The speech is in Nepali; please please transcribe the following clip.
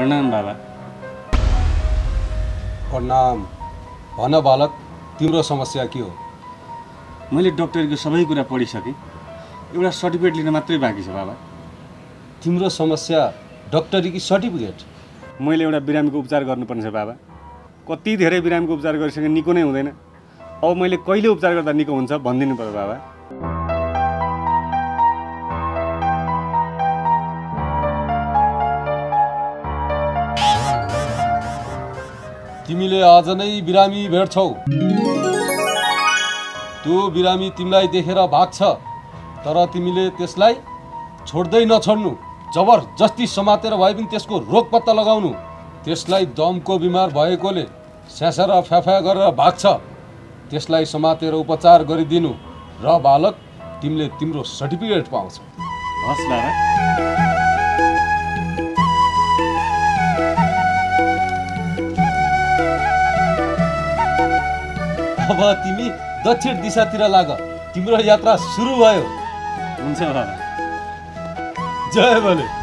प्रणाम बाबा। प्रणाम। भन बालक, तिम्रो समस्या के हो? मैले डाक्टरको सबै कुरा पढिसके, एउटा सर्टिफिकेट लिन मात्रै बाँकी छ बाबा। तिम्रो समस्या डाक्टरीको सर्टिफिकेट? मैले एउटा बिरामीको उपचार गर्नुपर्ने छ बाबा। कति धेरै बिरामीको उपचार गरिसके निको नै हुँदैन। अब मैले कहिले उपचार गर्दा निको हुन्छ भन्दिनु पर्यो बाबा। तिमीले आज नै बिरामी भेट्छौ, त्यो बिरामी तिमीलाई देखेर भाग्छ, तर तिमीले त्यसलाई छोड्दै नछोड्नु। जबरजस्ती समातेर भए पनि त्यसको रोग पत्ता लगाउनु। त्यसलाई दमको बिमार भएकोले स्यासेर फ्याफा गरेर भाग्छ, त्यसलाई समातेर उपचार गरिदिनु। र बालक, तिमीले तिम्रो सर्टिफिकेट पाउँछ। हस् बाबा। अब तिमी दक्षिण दिशातिर लाग, तिम्रो यात्रा सुरु भयो। हुन्छ बाबा, जय भोले।